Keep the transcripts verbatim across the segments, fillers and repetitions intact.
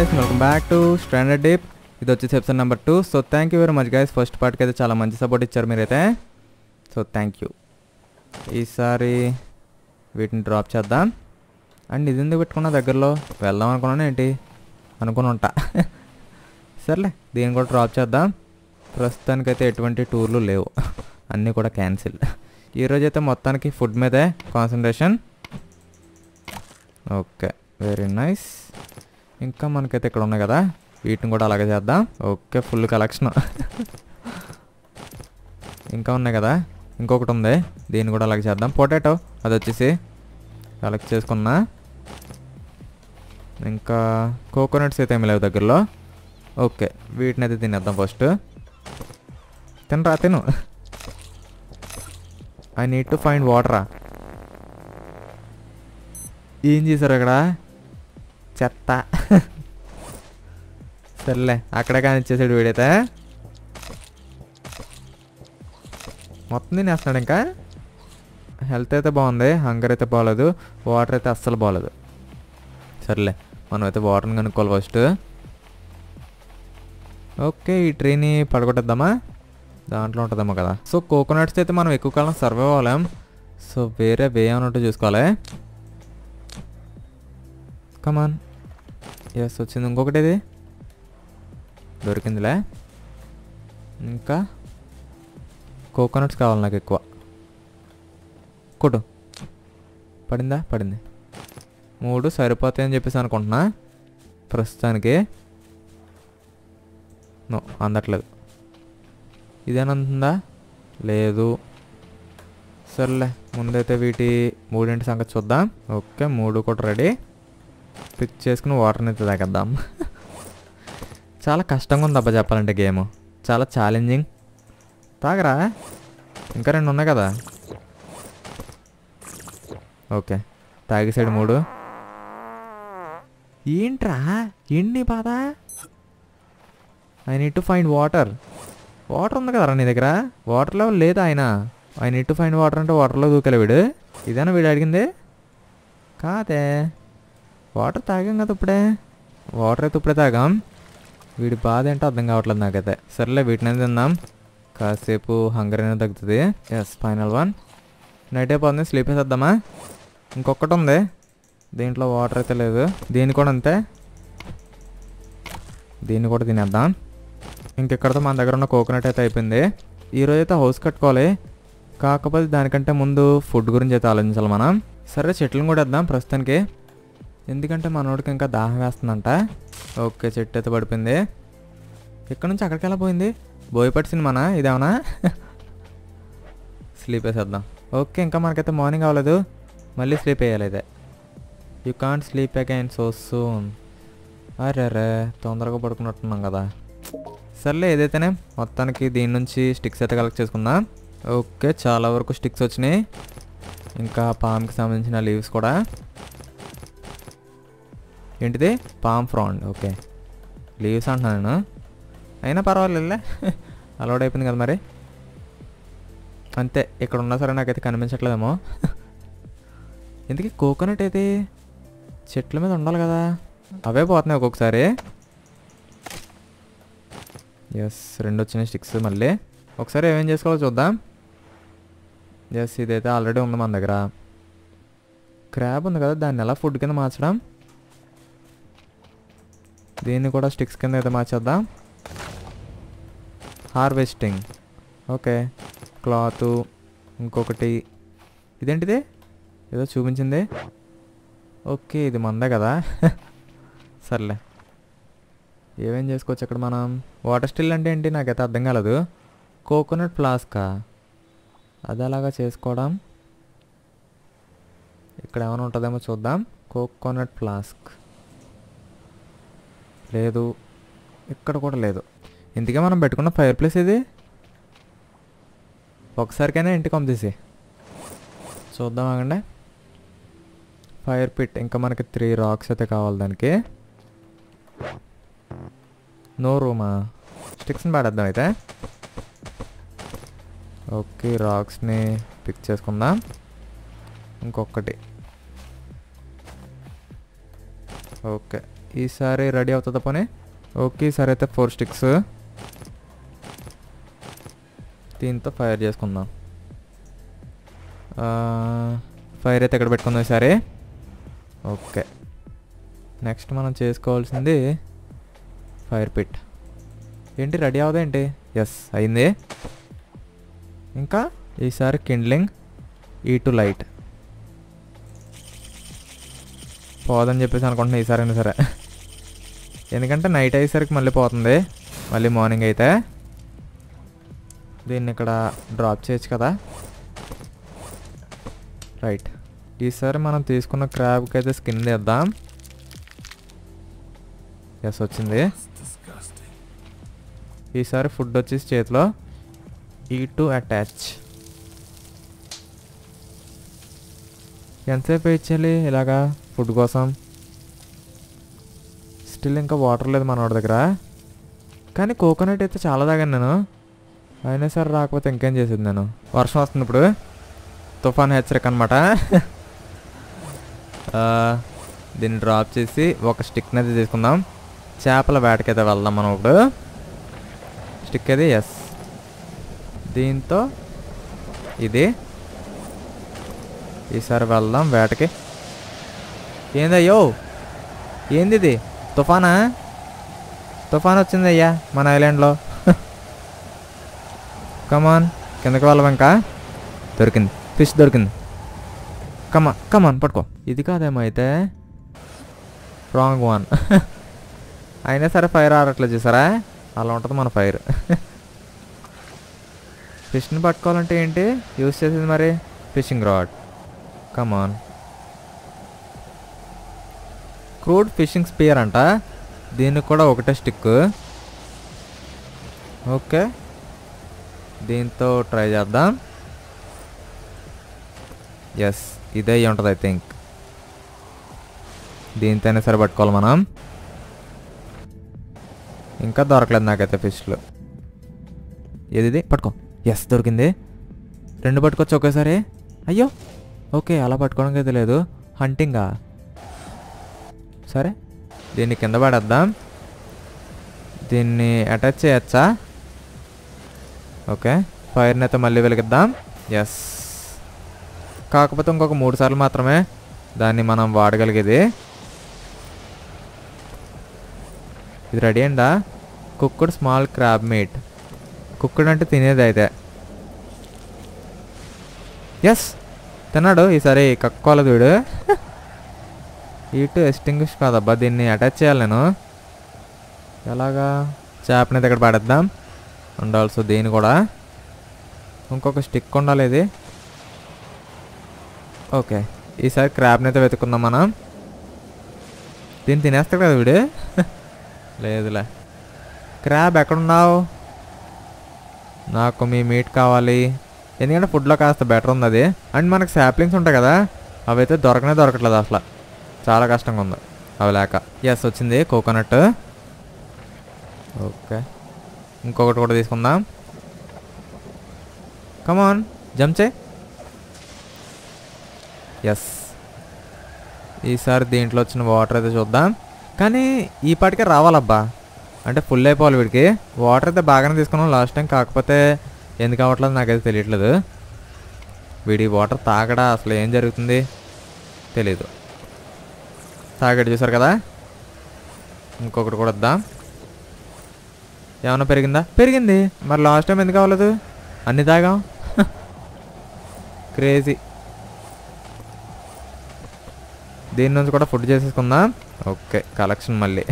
guys, welcome back to Stranded Deep. ఇది వచ్చేసి episode number two. So thank you very much guys. First పార్ట్కి అయితే చాలా మంచి సపోర్ట్ ఇచ్చారు మీరైతే, సో థ్యాంక్ యూ. ఈసారి వీటిని డ్రాప్ చేద్దాం. అండ్ ఇది ఎందుకు పెట్టుకున్నా, దగ్గరలో వెళ్దాం అనుకున్నాను ఏంటి అనుకుని ఉంటా. సర్లే దీన్ని కూడా డ్రాప్ చేద్దాం. ప్రస్తుతానికైతే ఎటువంటి టూర్లు లేవు, అన్నీ కూడా క్యాన్సిల్. ఈరోజైతే మొత్తానికి ఫుడ్ మీదే కాన్సన్ట్రేషన్. Okay, very nice. ఇంకా మనకైతే ఇక్కడ ఉన్నాయి కదా, వీటిని కూడా అలాగే చేద్దాం. Okay, full collection. ఇంకా ఉన్నాయి కదా, ఇంకొకటి ఉంది, దీన్ని కూడా అలాగే చేద్దాం. పొటాటో అది వచ్చేసి కలెక్ట్ చేసుకున్నా. ఇంకా కోకోనట్స్ అయితే ఏమి లేవు దగ్గరలో. ఓకే, వీటిని అయితే తినేద్దాం ఫస్ట్. తినరా, తిను. ఐ నీడ్ టు ఫైండ్ వాటరా. ఏం చేశారు అక్కడ, చెత్త. సర్లే అక్కడే కానీ ఇచ్చేసాడు వీడైతే. మొత్తం తినేస్తున్నాడు. ఇంకా హెల్త్ అయితే బాగుంది, హంగర్ అయితే బాగలేదు, వాటర్ అయితే అస్సలు బాగలేదు. సర్లే మనమైతే వాటర్ని కనుక్కోవాలి ఫస్ట్. ఓకే, ఈ ట్రీని పడగొట్టేద్దామా, దాంట్లో ఉంటుందమ్మా కదా. సో కోకోనట్స్ అయితే మనం ఎక్కువ కాలం సర్వైవ్ అవ్వలేం, సో వేరే వే ఉన్నట్టు చూసుకోవాలి. కమాన్, ఎస్ వచ్చింది. ఇంకొకటి ఇది దొరికిందిలే. ఇంకా కోకోనట్స్ కావాలి నాకు ఎక్కువ. కొట్టు, పడిందా? పడింది. మూడు సరిపోతాయి అని చెప్పేసి అనుకుంటున్నా. ప్రస్తుతానికి నో, అందట్లేదు. ఇదేనందా? లేదు. సర్లే ముందైతే వీటి మూడింటి సంగతి చూద్దాం. ఓకే, మూడు కూడా రెడీ. పిక్ చేసుకుని వాటర్ని అయితే తాగేద్దాం. చాలా కష్టంగా ఉంది అబ్బా చెప్పాలంటే గేమ్, చాలా ఛాలెంజింగ్. తాగరా, ఇంకా రెండు ఉన్నాయి కదా. ఓకే, తాగేసాడు మూడు. ఏంట్రా ఎన్ని బాధ. I need to find water. Water ఉంది కదరా నీ దగ్గర? వాటర్ లెవెల్ లేదా ఆయన? I need to find water అంటే వాటర్లో దూకలే వీడు. ఇదేనా వీడు అడిగింది? కాదే, వాటర్ తాగాం కదా ఇప్పుడే. వాటర్ అయితే ఇప్పుడే తాగాం. వీడి బాధ ఏంటో అర్థం కావట్లేదు నాకైతే. సరేలే వీటినే తిందాం, కాసేపు హంగర్ అనేది తగ్గుతుంది. Yes, final one. నైట్ అయిపోతుంది, స్లీప్ వేసేద్దామా. ఇంకొకటి ఉంది, దీంట్లో వాటర్ అయితే లేదు. దీన్ని కూడా అంతే, దీన్ని కూడా తినేద్దాం. ఇంకెక్కడితో మన దగ్గర ఉన్న కోకోనట్ అయితే అయిపోయింది. ఈరోజు అయితే హౌస్ కట్టుకోవాలి, కాకపోతే దానికంటే ముందు ఫుడ్ గురించి అయితే ఆలోచించాలి మనం. సరే చెట్లను కూడా వేద్దాం ప్రస్తుతానికి, ఎందుకంటే మనోడికి ఇంకా దాహం వేస్తుందంట. ఓకే, చెట్టు అయితే పడిపోయింది. ఇక్కడ నుంచి అక్కడికి ఎలా పోయింది? బోయపాటి సినిమానా ఇదేమన్నా? స్లీప్ వేసేద్దాం. ఓకే, ఇంకా మనకైతే మార్నింగ్ అవ్వలేదు, మళ్ళీ స్లీప్ వేయాలి. అయితే you can't sleep again so soon. అరే రే, తొందరగా పడుకున్నట్టున్నాం కదా. సర్లే ఏదైతేనే మొత్తానికి దీని నుంచి స్టిక్స్ అయితే కలెక్ట్ చేసుకుందాం. ఓకే, చాలా వరకు స్టిక్స్ వచ్చినాయి. ఇంకా పామ్కి సంబంధించిన లీవ్స్ కూడా. ఏంటిది? పామ్ ఫ్రాండ్. ఓకే, లీవ్స్ అంటున్నాను నేను, అయినా పర్వాలేదులే, అలవాటు అయిపోయింది కదా మరి. అంతే, ఇక్కడ ఉన్నా సరే నాకైతే కనిపించట్లేదేమో. ఎందుకే కోకోనట్ అయితే చెట్ల మీద ఉండాలి కదా, అవే పోతున్నాయి ఒక్కొక్కసారి. ఎస్, రెండు వచ్చినాయి స్టిక్స్. మళ్ళీ ఒకసారి ఏమేం చేసుకోవాలో చూద్దాం. ఎస్, ఇదైతే ఆల్రెడీ ఉంది మన దగ్గర. క్రాబ్ ఉంది కదా, దాన్ని ఎలా ఫుడ్ కింద మార్చడం, దీన్ని కూడా స్టిక్స్ కింద అయితే మార్చేద్దాం. హార్వెస్టింగ్. Okay, cloth. ఇంకొకటి ఇదేంటిది, ఏదో చూపించింది. ఓకే, ఇది మందే కదా. సర్లే ఏమేం చేసుకోవచ్చు అక్కడ మనం. వాటర్ స్టిల్ అంటే ఏంటి నాకైతే అర్థం కాలేదు. కోకోనట్ ఫ్లాస్కా, అది అలాగా చేసుకోవడం. ఇక్కడ ఏమైనా ఉంటుందేమో చూద్దాం. కోకోనట్ ఫ్లాస్క్ లేదు, ఇక్కడ కూడా లేదు. ఇంతకే మనం పెట్టుకున్న ఫైర్ ప్లేస్ ఇది, ఒకసారికైనా ఇంటికి పంపేసి చూద్దాం. ఆగండి, ఫైర్ పిట్. ఇంకా మనకి త్రీ రాక్స్ అయితే కావాలి దానికి. నో రూమా, స్టిక్స్ని పాడేద్దాం అయితే. ఓకే, రాక్స్ని పిక్ చేసుకుందాం. ఇంకొకటి. ఓకే, ఈసారి రెడీ అవుతుందా పని? ఓకే, ఈసారి అయితే ఫోర్ స్టిక్స్ దీంతో ఫైర్ చేసుకుందాం. ఫైర్ అయితే ఎక్కడ పెట్టుకుందాం ఈసారి? ఓకే, నెక్స్ట్ మనం చేసుకోవాల్సింది ఫైర్ పిట్. ఏంటి రెడీ అవుదేంటి? ఎస్ అయింది. ఇంకా ఈసారి కిండ్లింగ్ ఈ టు లైట్ పోదని చెప్పేసి అనుకుంటున్నాను ఈసారైనా సరే, ఎందుకంటే నైట్ అయ్యేసరికి మళ్ళీ పోతుంది, మళ్ళీ మార్నింగ్ అయితే. దీన్ని ఇక్కడ డ్రాప్ చేయొచ్చు కదా. రైట్, ఈసారి మనం తీసుకున్న క్రాబ్కి అయితే స్కిన్ తీద్దాం. ఎస్ వచ్చింది. ఈసారి ఫుడ్ వచ్చేసి చేతిలో ఈ టు అటాచ్. ఎంతసేపు ఇచ్చేయాలి ఇలాగా ఫుడ్ కోసం? స్టిల్ ఇంకా వాటర్ లేదు మనోడి దగ్గర, కానీ కోకోనట్ అయితే చాలా తాగాను నేను. అయినా సరే రాకపోతే ఇంకేం చేసేది నేను. వర్షం వస్తుంది ఇప్పుడు, తుఫాన్ హెచ్చరిక అనమాట. దీన్ని డ్రాప్ చేసి ఒక స్టిక్ని అయితే తీసుకుందాం. చేపల వేటకైతే వెళ్దాం మనం ఇప్పుడు. స్టిక్ అది. ఎస్, దీంతో ఇది ఈసారి వెళ్దాం వేటకి. ఏందయ్యో, ఏంది ఇది? తుఫానా? తుఫాన్ వచ్చిందయ్యా మన ఐలాండ్లో. కమాన్ కిందకి వెళ్ళాం. ఇంకా దొరికింది ఫిష్, దొరికింది. కమాన్ కమాన్ పట్టుకో. ఇది కాదేమో అయితే, రాంగ్ వన్. అయినా సరే ఫైర్ ఆడట్లేదు చూసారా, అలా ఉంటుంది మన ఫైర్. ఫిష్ని పట్టుకోవాలంటే ఏంటి యూజ్ చేసేది మరి? Fishing rod. Come on. Crude fishing spear అంట, దీనికి కూడా ఒకటే స్టిక్. ఓకే, దీంతో ట్రై చేద్దాం. ఎస్, ఇదే ఉంటుంది ఐ థింక్. దీంతోనే సరే పట్టుకోవాలి మనం. ఇంకా దొరకలేదు నాకైతే ఫిష్లు. ఏది పట్టుకో. ఎస్ దొరికింది. రెండు పట్టుకోవచ్చు ఒకేసారి? అయ్యో, ఓకే అలా పట్టుకోవడానికి అయితే లేదు. హంటింగా? సరే, దీన్ని కింద పడేద్దాం. దీన్ని అటాచ్ చేయచ్చా? ఓకే, ఫైర్ని అయితే మళ్ళీ వెలిగిద్దాం. ఎస్, కాకపోతే ఇంకొక మూడు సార్లు మాత్రమే దాన్ని మనం వాడగలిగేది. ఇది రెడీ అండా. కుక్కుడు స్మాల్ క్రాబ్ మీట్. కుక్కుడు అంటే తినేది అయితే. ఎస్ తిన్నాడు. ఈసారి కక్కోల వీడు. ఇటు ఎస్టింగ్విష్ కాదబ్బా, దీన్ని అటాచ్ చేయాలి నేను. ఎలాగా? చేపని అయితే ఇక్కడ పడేద్దాం. అండ్ ఆల్సో దీన్ని కూడా. ఇంకొక స్టిక్ ఉండాలి ఇది. ఓకే, ఈసారి క్రాబ్ని అయితే వెతుకుందాం మనం. దీన్ని తినేస్తాడు కదా వీడు. లేదులే. క్రాబ్ ఎక్కడున్నావు? నాకు మీ మీట్ కావాలి, ఎందుకంటే ఫుడ్లో కాస్త బెటర్ ఉంది అది. అండ్ మనకు శాప్లింగ్స్ ఉంటాయి కదా, అవి అయితే దొరకనే దొరకట్లేదు అసలు, చాలా కష్టంగా ఉంది అవి లేక. ఎస్ వచ్చింది కోకోనట్. ఓకే, ఇంకొకటి కూడా తీసుకుందాం. కమాన్ జంప్ చేయి. ఎస్, ఈసారి దీంట్లో వచ్చిన వాటర్ అయితే చూద్దాం. కానీ ఈ పాటికే రావాలబ్బా, అంటే ఫుల్ అయిపోవాలి వీడికి. వాటర్ అయితే బాగానే తీసుకున్నాం లాస్ట్ టైం, కాకపోతే ఎందుకు అవ్వట్లేదు నాకైతే తెలియట్లేదు. వీడి వాటర్ తాగడా అసలు ఏం జరుగుతుంది తెలీదు. తాగడు చూసారు కదా. ఇంకొకటి కూడా వద్దాం. ఏమన్నా పెరిగిందా? పెరిగింది. మరి లాస్ట్ టైం ఎందుకు అవ్వలేదు? అన్నీ తాగాం. క్రేజీ. దీని నుంచి కూడా ఫుడ్ చేసేసుకుందాం. ఓకే, కలెక్షన్ మళ్ళీ.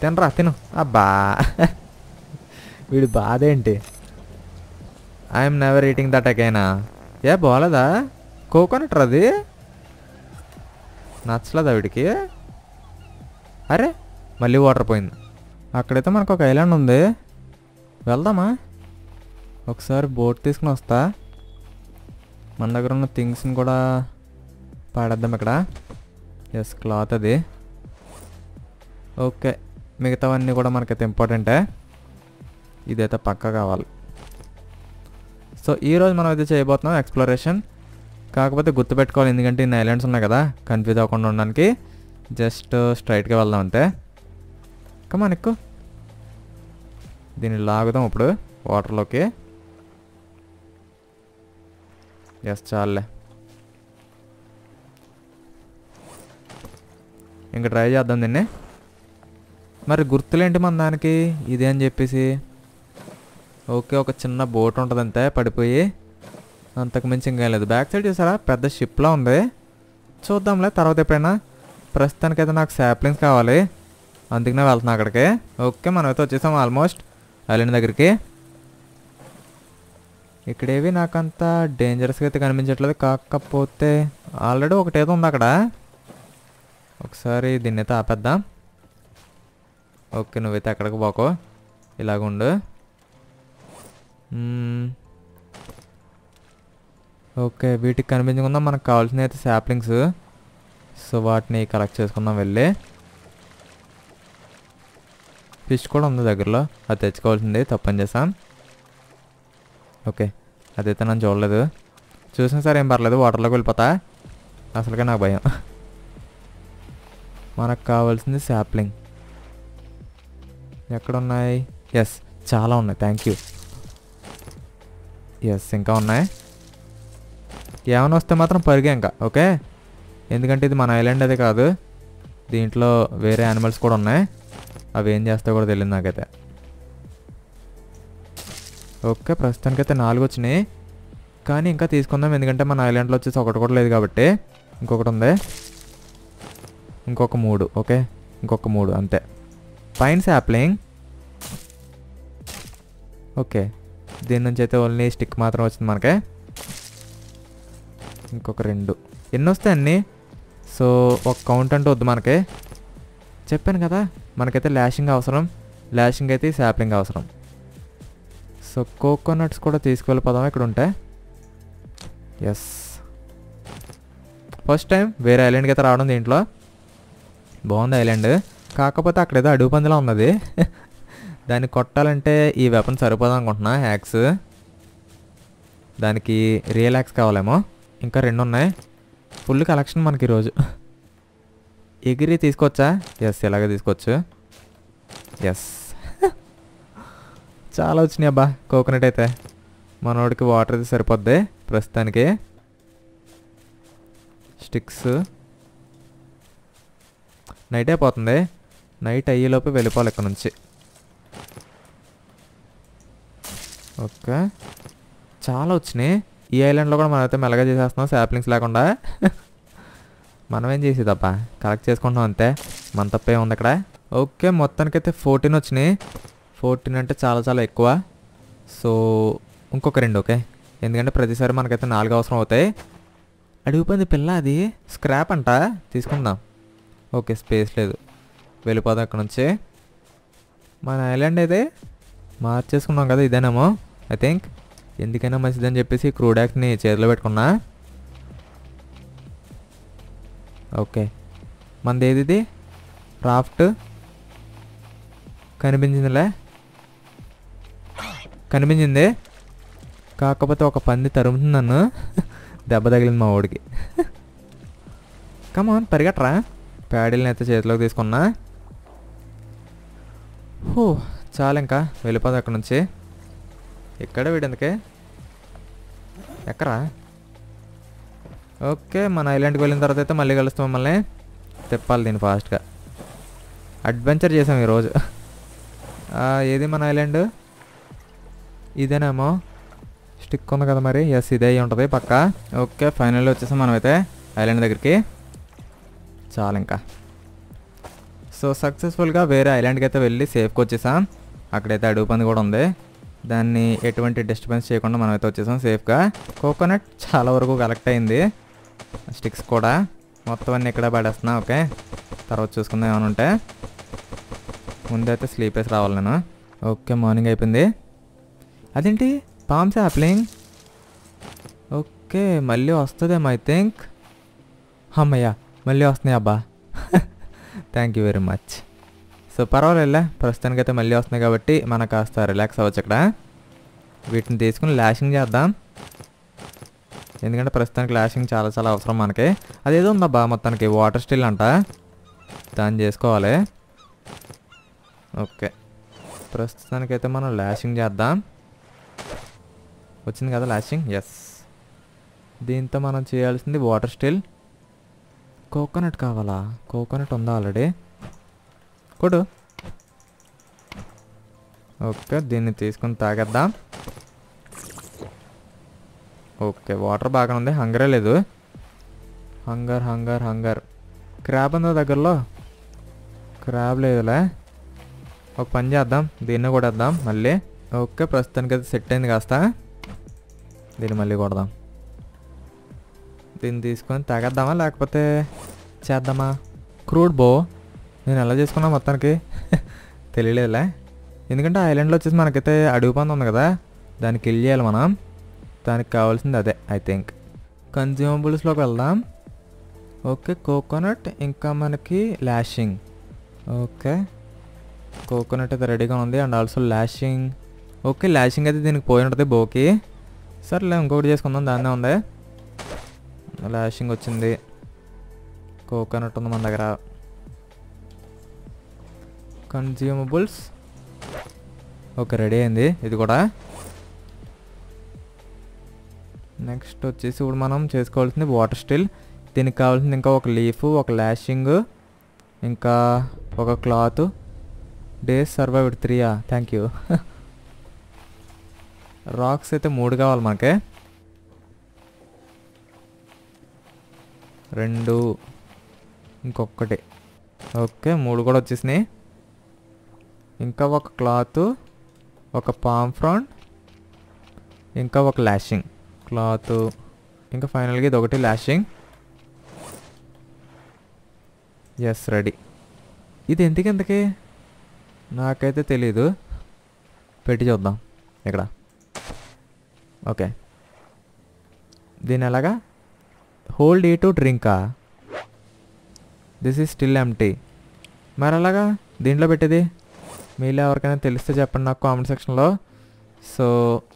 తినరా, తిను. అబ్బా వీడి బాధ ఏంటి? ఐఎమ్ నెవర్ ఈటింగ్ దట్ అగైనా. ఏ బాలేదా? కోకోనట్ అది నచ్చలేదా వీడికి? అరే మళ్ళీ వాటర్ పోయింది. అక్కడైతే మనకు ఒక ఐలాండ్ ఉంది, వెళ్దామా? ఒకసారి బోట్ తీసుకుని వస్తా. మన దగ్గర ఉన్న థింగ్స్ని కూడా పాడేద్దాం ఇక్కడ. ఎస్ క్లాత్ అది. ఓకే, మిగతావన్నీ కూడా మనకైతే ఇంపార్టెంటే. ఇదైతే పక్కా కావాలి. సో ఈరోజు మనం అయితే చేయబోతున్నాం ఎక్స్ప్లోరేషన్. కాకపోతే గుర్తుపెట్టుకోవాలి, ఎందుకంటే ఇన్ని ఐలాండ్స్ ఉన్నాయి కదా, కన్ఫ్యూజ్ అవ్వకుండా ఉండడానికి. జస్ట్ స్ట్రైట్ గా వెళ్దాం అంతే. కమ్ ఆన్ ఎక్కు, దీన్ని లాగుదాం ఇప్పుడు వాటర్లోకి. ఎస్ చాలే, ఇంకా ట్రై చేద్దాం దీన్ని. మరి గుర్తులేంటి మన దానికి ఇదే అని చెప్పేసి ఓకే ఒక చిన్న బోట్ ఉంటుంది అంతే పడిపోయి, అంతకు మించి ఇంకేం లేదు. బ్యాక్ సైడ్ చూసారా పెద్ద షిప్లా ఉంది, చూద్దాంలే తర్వాత ఎప్పుడైనా. ప్రస్తుతానికైతే నాకు శాప్లింగ్స్ కావాలి అందుకనే వెళ్తున్నా అక్కడికి. ఓకే మనమైతే వచ్చేసాం ఆల్మోస్ట్ ఐలాండ్ దగ్గరికి. ఇక్కడేవి నాకంత డేంజరస్గా అయితే కనిపించట్లేదు, కాకపోతే ఆల్రెడీ ఒకటేదో ఉంది అక్కడ. ఒకసారి దీన్ని అయితే ఆపేద్దాం. ఓకే నువ్వైతే అక్కడికి పోకో, ఇలాగుండు. ఓకే వీటికి కనిపించకుండా మనకు కావాల్సినవి అయితే శాప్లింగ్స్, సో వాటిని కలెక్ట్ చేసుకుందాం వెళ్ళి. ఫిష్ కూడా ఉంది దగ్గరలో, అది తెచ్చుకోవాల్సింది తప్పని చేసాం. ఓకే అదైతే నన్ను చూడలేదు, చూసినా సరే ఏం పర్లేదు వాటర్లోకి వెళ్ళిపోతా, అసలుగా నాకు భయం. మనకు కావాల్సింది శాప్లింగ్ ఎక్కడున్నాయి? ఎస్ చాలా ఉన్నాయి, థ్యాంక్ యూ. ఎస్ ఇంకా ఉన్నాయి, ఏమైనా వస్తే మాత్రం పరిగే ఇంకా. ఓకే ఎందుకంటే ఇది మన ఐలాండ్ అదే కాదు, దీంట్లో వేరే యానిమల్స్ కూడా ఉన్నాయి, అవి ఏం చేస్తాయో కూడా తెలియదు నాకైతే. ఓకే ప్రస్తుతానికైతే నాలుగు వచ్చినాయి, కానీ ఇంకా తీసుకుందాం ఎందుకంటే మన ఐలాండ్లో వచ్చేసి ఒకటి కూడా లేదు కాబట్టి. ఇంకొకటి ఉంది, ఇంకొక మూడు. ఓకే ఇంకొక మూడు అంతే. పైన్ శాప్లింగ్ ఓకే, దీని నుంచి అయితే ఓన్లీ స్టిక్ మాత్రం వచ్చింది మనకే. ఇంకొక రెండు, ఎన్ని వస్తాయి అన్నీ, సో ఒక కౌంట్ అంటే వద్దు మనకి. చెప్పాను కదా మనకైతే ల్యాషింగ్ అవసరం, ల్యాషింగ్ అయితే శాప్లింగ్ అవసరం. సో కోకోనట్స్ కూడా తీసుకువెళ్ళిపోదాం ఇక్కడ ఉంటే. ఎస్ ఫస్ట్ టైం వేరే ఐలాండ్కి అయితే రావడం, దీంట్లో బాగుంది ఐలాండ్, కాకపోతే అక్కడేదో అడుగు పందిలా ఉన్నది, దాన్ని కొట్టాలంటే ఈ వెపన్ సరిపోదాం అనుకుంటున్నా. యాక్స్ దానికి రియల్ యాక్స్ కావాలేమో. ఇంకా రెండు ఉన్నాయి, ఫుల్ కలెక్షన్ మనకి ఈరోజు. ఎగిరి తీసుకోవచ్చా? ఎస్ ఇలాగే తీసుకోవచ్చు. ఎస్ చాలా వచ్చినాయి అబ్బా కోకోనట్ అయితే, మనోడికి వాటర్ అయితే సరిపోద్ది ప్రస్తుతానికి. స్టిక్స్ నైట్ అయిపోతుంది, నైట్ అయ్యేలోపు వెళ్ళిపోవాలి ఇక్కడ నుంచి. ఓకే చాలా వచ్చినాయి ఈ ఐలాండ్లో కూడా, మనమైతే మెల్లగా చేసేస్తున్నాం శాప్లింగ్స్ లేకుండా. మనం ఏం చేసేదప్ప కలెక్ట్ చేసుకుంటాం అంతే, మన తప్పే ఉంది అక్కడ. ఓకే మొత్తానికైతే ఫోర్టీన్ వచ్చినాయి, ఫోర్టీన్ అంటే చాలా చాలా ఎక్కువ. సో ఇంకొక రెండు ఓకే, ఎందుకంటే ప్రతిసారి మనకైతే నాలుగు అవసరం అవుతాయి. అడిగిపోయింది పిల్ల, అది స్క్రాప్ అంట తీసుకుందాం. ఓకే స్పేస్ లేదు, వెళ్ళిపోదాం అక్కడ నుంచి. మన ఐలాండ్ అయితే మార్చేసుకున్నాం కదా, ఇదేనేమో ఐ థింక్, ఎందుకైనా మంచిదని చెప్పేసి క్రూడాక్ని చేతిలో పెట్టుకున్నా. ఓకే మనది ఏది ఇది? రాఫ్ట్ కనిపించిందిలే, కనిపించింది, కాకపోతే ఒక పంది తరుముతుంది నన్ను, దెబ్బ తగిలింది మా వాడికి. కమాన్ పరిగెట్టరా. ప్యాడీలను అయితే చేతిలోకి తీసుకున్నా. హో చాలా, ఇంకా వెళ్ళిపోదు అక్కడ నుంచి. ఎక్కడ వీడెందుకే ఎక్కరా. ఓకే మన ఐలాండ్కి వెళ్ళిన తర్వాత అయితే మళ్ళీ కలుస్తాం, మిమ్మల్ని తిప్పాలి దీన్ని ఫాస్ట్గా. అడ్వెంచర్ చేసాం ఈరోజు. ఏది మన ఐలాండ్? ఇదేనేమో, స్టిక్ ఉంది కదా మరి. ఎస్ ఇదే ఉంటుంది పక్క. ఓకే ఫైనల్లీ వచ్చేసాం మనమైతే ఐలాండ్ దగ్గరికి, చాలా ఇంకా. సో సక్సెస్ఫుల్గా వేరే ఐలాండ్కి అయితే వెళ్ళి సేఫ్గా వచ్చేసాం. అక్కడైతే అడుగు పంది కూడా ఉంది, దాన్ని ఎటువంటి డిస్టర్బెన్స్ చేయకుండా మనమైతే వచ్చేసాం సేఫ్గా. కోకోనట్ చాలా వరకు కలెక్ట్ అయింది, స్టిక్స్ కూడా మొత్తం అన్నీ ఇక్కడ పడేస్తున్నా. ఓకే తర్వాత చూసుకుందాం ఏమైనా ఉంటే, ముందైతే స్లీప్ వేసి రావాలి నేను. ఓకే మార్నింగ్ అయిపోయింది. అదేంటి పామ్ శాప్లింగ్ ఓకే మళ్ళీ వస్తుందేమో ఐ థింక్. అమ్మయ్యా మళ్ళీ వస్తున్నాయి అబ్బా, thank you very much. So పర్వాలేదులే ప్రస్తుతానికైతే మళ్ళీ వస్తున్నాయి కాబట్టి మనం కాస్త రిలాక్స్ అవ్వచ్చు ఇక్కడ. వీటిని తీసుకుని లాషింగ్ చేద్దాం, ఎందుకంటే ప్రస్తుతానికి లాషింగ్ చాలా చాలా అవసరం మనకి. అదేదో ఉందబ్బా మొత్తానికి వాటర్ స్టిల్ అంట, దాన్ని చేసుకోవాలి. ఓకే, ప్రస్తుతానికైతే మనం లాషింగ్ చేద్దాం. వచ్చింది కదా లాషింగ్. ఎస్, దీంతో మనం చేయాల్సింది వాటర్ స్టిల్. కోకోనట్ కావాలా? కోకోనట్ ఉందా ఆల్రెడీ? కొడు. ఓకే, దీన్ని తీసుకుని తాగేద్దాం. ఓకే, వాటర్ బాగానే ఉంది. హంగరే లేదు. హంగర్ హంగర్ హంగర్ క్రాబ్ ఉందా దగ్గరలో? క్రాబ్ లేదులే. ఒక పని చేద్దాం, దీన్ని కొడేద్దాం మళ్ళీ. ఓకే, ప్రస్తుతానికి అయితే సెట్ అయింది కాస్త. దీన్ని మళ్ళీ కొడదాం. దీన్ని తీసుకొని తాగేద్దామా లేకపోతే చేద్దామా? క్రూడ్ బో నేను ఎలా చేసుకున్నా మొత్తానికి తెలియలేదులే. ఎందుకంటే ఐలాండ్లో వచ్చేసి మనకైతే అడుగు పంది ఉంది కదా, దాన్ని కిల్ చేయాలి మనం. దానికి కావాల్సింది అదే ఐ థింక్. కన్జ్యూమబుల్స్లోకి వెళ్దాం. ఓకే, కోకోనట్ ఇంకా మనకి లాషింగ్. ఓకే, కోకోనట్ అయితే రెడీగా ఉంది and also lashing. Okay, lashing అయితే దీనికి పోయినట్టు బోకి. సర్లే ఇంకొకటి చేసుకుందాం, దాన్నే ఉంది. లాషింగ్ వచ్చింది, కోకోనట్ ఉంది మన దగ్గర. కన్జ్యూమబుల్స్ ఓకే రెడీ అయింది ఇది కూడా. నెక్స్ట్ వచ్చేసి ఇప్పుడు మనం చేసుకోవాల్సింది వాటర్ స్టిల్. దీనికి కావాల్సింది ఇంకా ఒక లీఫ్, ఒక లాషింగ్, ఇంకా ఒక క్లాత్. డేస్ సర్వైవ్డ్ త్రీయా, థ్యాంక్ యూ. రాక్స్ అయితే మూడు కావాలి మనకి. రెండు, ఇంకొకటి. ఓకే, మూడు కూడా వచ్చేసినాయి. ఇంకా ఒక క్లాత్, ఒక పామ్ ఫ్రాంట్, ఇంకా ఒక లాషింగ్. క్లాత్ ఇంకా ఫైనల్గా ఇది ఒకటి లాషింగ్. Yes, ready. ఇది ఎందుకెంతకి నాకైతే తెలీదు, పెట్టి చూద్దాం ఇక్కడ. ఓకే, దీని ఎలాగా? హోల్డ్ ఈ టు డ్రింకా? This is still empty. మరి అలాగా దీంట్లో పెట్టేది? మీలో ఎవరికైనా తెలిస్తే చెప్పండి నాకు కామెంట్ సెక్షన్లో. సో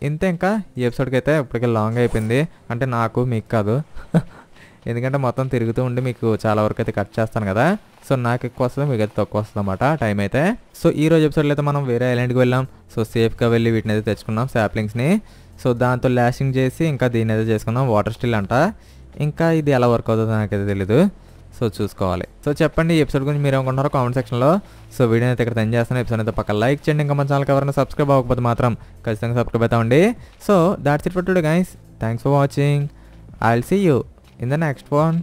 ఇంతే, ఇంకా ఈ ఎపిసోడ్కి అయితే ఇప్పటికే లాంగ్ అయిపోయింది. అంటే నాకు, మీకు కాదు, ఎందుకంటే మొత్తం తిరుగుతూ ఉండి మీకు చాలా వరకు అయితే కట్ చేస్తాను కదా. సో నాకు ఎక్కువ వస్తుంది, మీకు అయితే తక్కువ వస్తుంది అన్నమాట టైం అయితే. సో ఈ రోజు ఎపిసోడ్లో అయితే మనం వేరే ఐలాండ్కి వెళ్ళాం. సో సేఫ్గా వెళ్ళి వీటిని అయితే తెచ్చుకున్నాం, శాప్లింగ్స్ని. సో దాంతో లాషింగ్ చేసి ఇంకా దీని అయితే చేసుకున్నాం, వాటర్ స్టిల్ అంట. ఇంకా ఇది ఎలా వర్క్ అవుతుందో నాకైతే తెలీదు, సో చూసుకోవాలి. సో చెప్పండి ఈ ఎపిసోడ్ గురించి మీరు ఏమనుకుంటున్నారో కామెంట్ సెక్షన్లో. సో వీడియో అయితే ఇక్కడ ఎంజాయ్ చేస్తాను. ఎపిసోడ్ అయితే పక్క లైక్ చేయండి. ఇంకా మన ఛానల్కి ఎవరైనా సబ్స్క్రైబ్ అవ్వకపోతే మాత్రం ఖచ్చితంగా సబ్స్క్రైబ్ అవుతామండి. So that's it for today guys. Thanks for watching. I will see you in the next one.